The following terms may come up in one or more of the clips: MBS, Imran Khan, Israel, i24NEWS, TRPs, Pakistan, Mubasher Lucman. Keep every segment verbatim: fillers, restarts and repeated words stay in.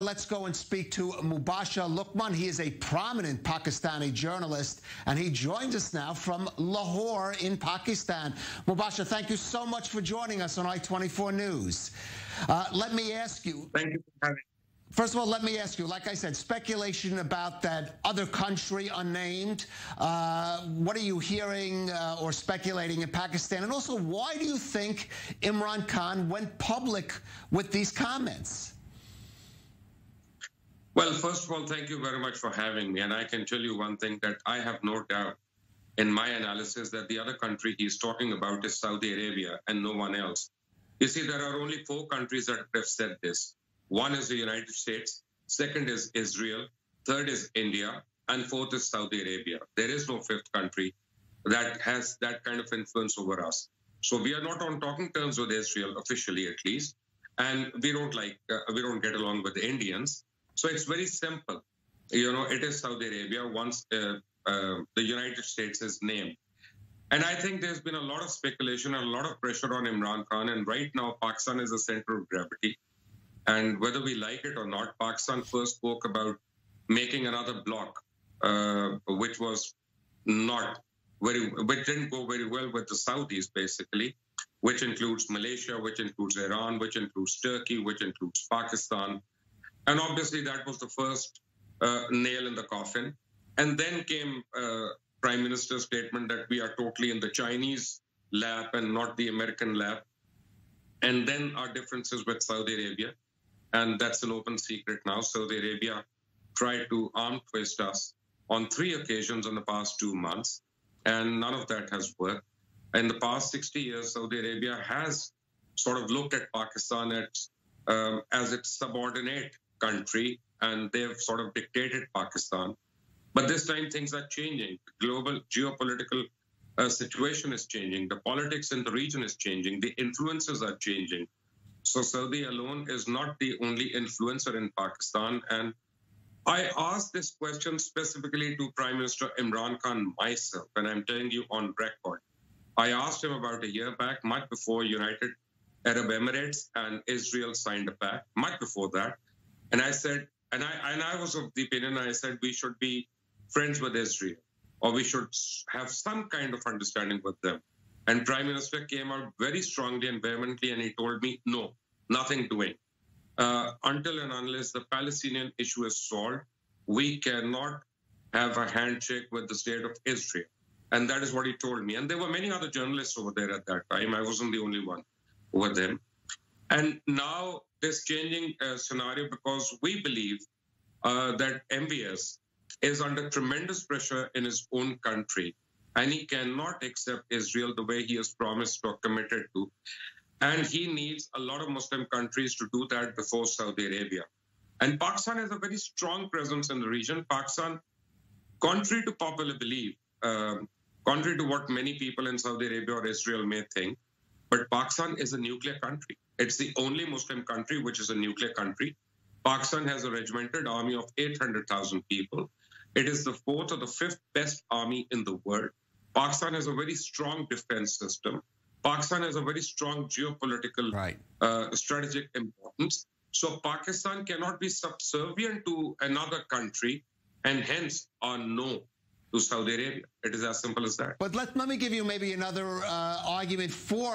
Let's go and speak to Mubasher Lucman. He is a prominent Pakistani journalist, and he joins us now from Lahore in Pakistan. Mubasher, thank you so much for joining us on i twenty-four news. Uh, let me ask you. Thank you for having me. First of all, let me ask you, like I said, speculation about that other country unnamed. Uh, what are you hearing uh, or speculating in Pakistan? And also, why do you think Imran Khan went public with these comments? Well, first of all, thank you very much for having me. And I can tell you one thing, that I have no doubt in my analysis that the other country he's talking about is Saudi Arabia and no one else. You see, there are only four countries that have said this. One is the United States, second is Israel, third is India, and fourth is Saudi Arabia. There is no fifth country that has that kind of influence over us. So we are not on talking terms with Israel, officially at least, and we don't like, uh, we don't get along with the Indians. So it's very simple. You know, it is Saudi Arabia once uh, uh, the United States is named. And I think there's been a lot of speculation, a lot of pressure on Imran Khan. And right now, Pakistan is the center of gravity. And whether we like it or not, Pakistan first spoke about making another bloc, uh, which was not very, which didn't go very well with the Saudis, basically, which includes Malaysia, which includes Iran, which includes Turkey, which includes Pakistan. And obviously, that was the first uh, nail in the coffin. And then came uh, Prime Minister's statement that we are totally in the Chinese lap and not the American lap. And then our differences with Saudi Arabia. And that's an open secret now. Saudi Arabia tried to arm twist us on three occasions in the past two months. And none of that has worked. In the past sixty years, Saudi Arabia has sort of looked at Pakistan as, um, as its subordinate country, and they've sort of dictated Pakistan. But this time things are changing. The global geopolitical uh, situation is changing. The politics in the region is changing. The influences are changing. So Saudi alone is not the only influencer in Pakistan. And I asked this question specifically to Prime Minister Imran Khan myself, and I'm telling you on record. I asked him about a year back, much before United Arab Emirates and Israel signed a pact, much before that. And I said, and I, and I was of the opinion, I said we should be friends with Israel, or we should have some kind of understanding with them. And Prime Minister came out very strongly and vehemently, and he told me, no, nothing doing. Uh, until and unless the Palestinian issue is solved, we cannot have a handshake with the state of Israel. And that is what he told me. And there were many other journalists over there at that time. I wasn't the only one over there. And now this changing uh, scenario, because we believe uh, that M B S is under tremendous pressure in his own country, and he cannot accept Israel the way he has promised or committed to. And he needs a lot of Muslim countries to do that before Saudi Arabia. And Pakistan has a very strong presence in the region. Pakistan, contrary to popular belief, uh, contrary to what many people in Saudi Arabia or Israel may think, but Pakistan is a nuclear country. It's the only Muslim country which is a nuclear country. Pakistan has a regimented army of eight hundred thousand people. It is the fourth or the fifth best army in the world. Pakistan has a very strong defense system. Pakistan has a very strong geopolitical right. uh, strategic importance. So Pakistan cannot be subservient to another country, and hence are no to Saudi Arabia. It is as simple as that. But let, let me give you maybe another uh, argument for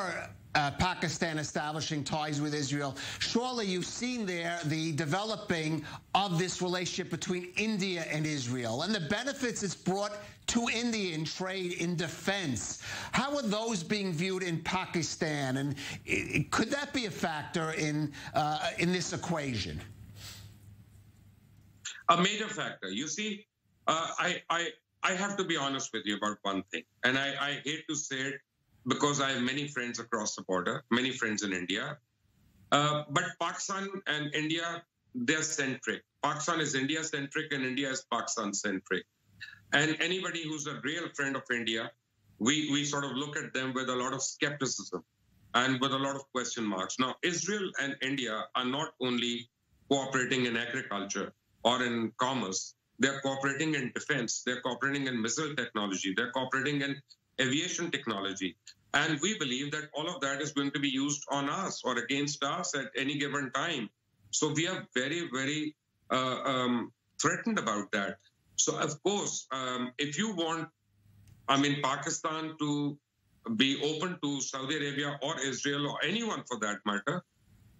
uh, Pakistan establishing ties with Israel. Surely you've seen there the developing of this relationship between India and Israel, and the benefits it's brought to India in trade, in defense. How are those being viewed in Pakistan, and it, could that be a factor in, uh, in this equation? A major factor. You see, uh, I... I I have to be honest with you about one thing, and I, I hate to say it because I have many friends across the border, many friends in India. Uh, but Pakistan and India, they're centric. Pakistan is India-centric and India is Pakistan-centric. And anybody who's a real friend of India, we, we sort of look at them with a lot of skepticism and with a lot of question marks. Now, Israel and India are not only cooperating in agriculture or in commerce. They're cooperating in defense. They're cooperating in missile technology. They're cooperating in aviation technology. And we believe that all of that is going to be used on us or against us at any given time So we are very, very uh, um, threatened about that. So, of course, um, if you want, I mean, Pakistan to be open to Saudi Arabia or Israel or anyone for that matter,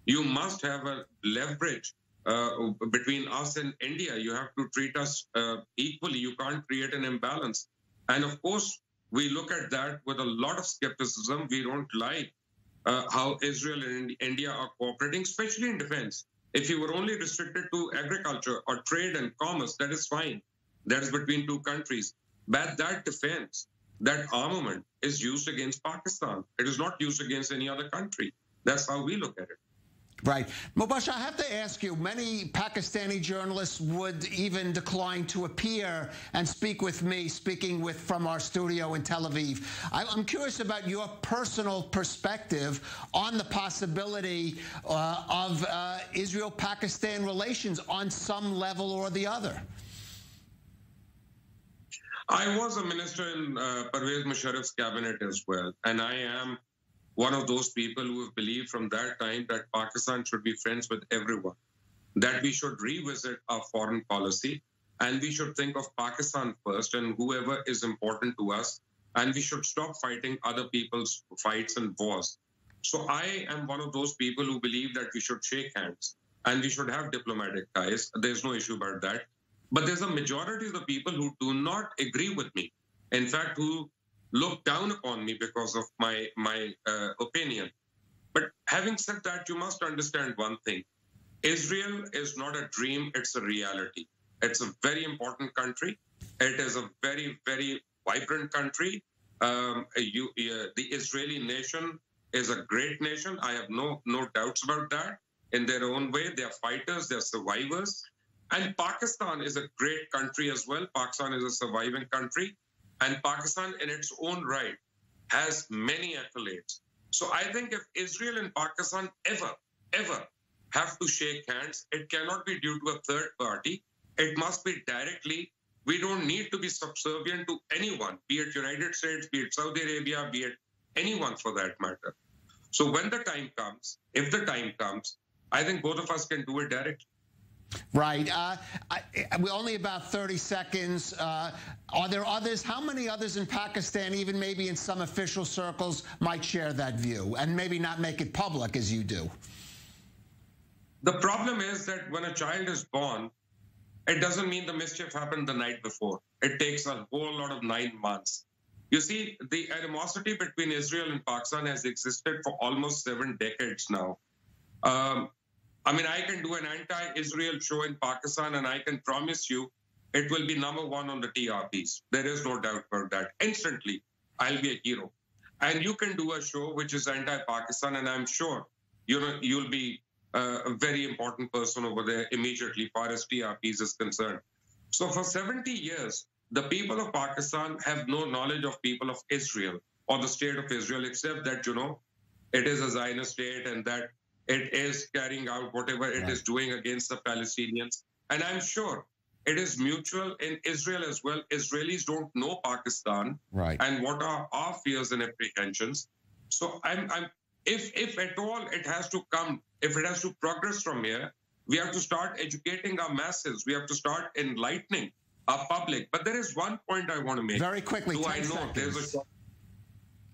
you must have a leverage uh, between us and India. You have to treat us uh, equally. You can't create an imbalance. And of course, we look at that with a lot of skepticism. We don't like uh, how Israel and India are cooperating, especially in defense. If you were only restricted to agriculture or trade and commerce, that is fine. That is between two countries. But that defense, that armament is used against Pakistan. It is not used against any other country. That's how we look at it. Right. Mubasher, I have to ask you, many Pakistani journalists would even decline to appear and speak with me, speaking with from our studio in Tel Aviv. I'm curious about your personal perspective on the possibility uh, of uh, Israel-Pakistan relations on some level or the other. I was a minister in uh, Parvez Musharraf's cabinet as well, and I am one of those people who have believed from that time that Pakistan should be friends with everyone, that we should revisit our foreign policy, and we should think of Pakistan first and whoever is important to us, and we should stop fighting other people's fights and wars. So I am one of those people who believe that we should shake hands and we should have diplomatic ties. There's no issue about that. But there's a majority of the people who do not agree with me, in fact, who look down upon me because of my, my uh, opinion. But having said that, you must understand one thing. Israel is not a dream, it's a reality. It's a very important country. It is a very, very vibrant country. Um, you, uh, the Israeli nation is a great nation. I have no, no doubts about that. In their own way, they are fighters, they are survivors. And Pakistan is a great country as well. Pakistan is a surviving country. And Pakistan, in its own right, has many accolades. So I think if Israel and Pakistan ever, ever have to shake hands, it cannot be due to a third party. It must be directly. We don't need to be subservient to anyone, be it United States, be it Saudi Arabia, be it anyone for that matter. So when the time comes, if the time comes, I think both of us can do it directly. Right. Uh, I, we're only about thirty seconds. Uh, are there others? How many others in Pakistan, even maybe in some official circles, might share that view and maybe not make it public as you do? The problem is that when a child is born, it doesn't mean the mischief happened the night before. It takes a whole lot of nine months. You see, the animosity between Israel and Pakistan has existed for almost seven decades now. Um, I mean, I can do an anti-Israel show in Pakistan, and I can promise you it will be number one on the T R Ps. There is no doubt about that. Instantly, I'll be a hero. And you can do a show which is anti-Pakistan, and I'm sure you know, you'll be a very important person over there immediately, far as T R Ps is concerned. So for seventy years, the people of Pakistan have no knowledge of people of Israel or the state of Israel, except that, you know, it is a Zionist state and that it is carrying out whatever it is doing against the Palestinians. And I'm sure it is mutual in Israel as well. Israelis don't know Pakistan right. and what are our fears and apprehensions. So I'm, I'm, if, if at all it has to come, if it has to progress from here, we have to start educating our masses. We have to start enlightening our public. But there is one point I want to make. Very quickly, Do I know seconds. there's a...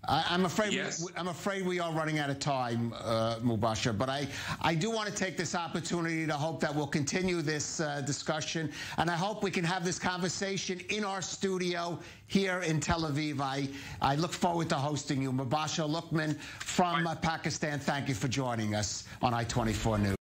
I'm afraid, yes. I'm afraid we are running out of time, uh, Mubasher, but I, I do want to take this opportunity to hope that we'll continue this uh, discussion, and I hope we can have this conversation in our studio here in Tel Aviv. I, I look forward to hosting you. Mubasher Lucman from uh, Pakistan, thank you for joining us on i twenty-four News.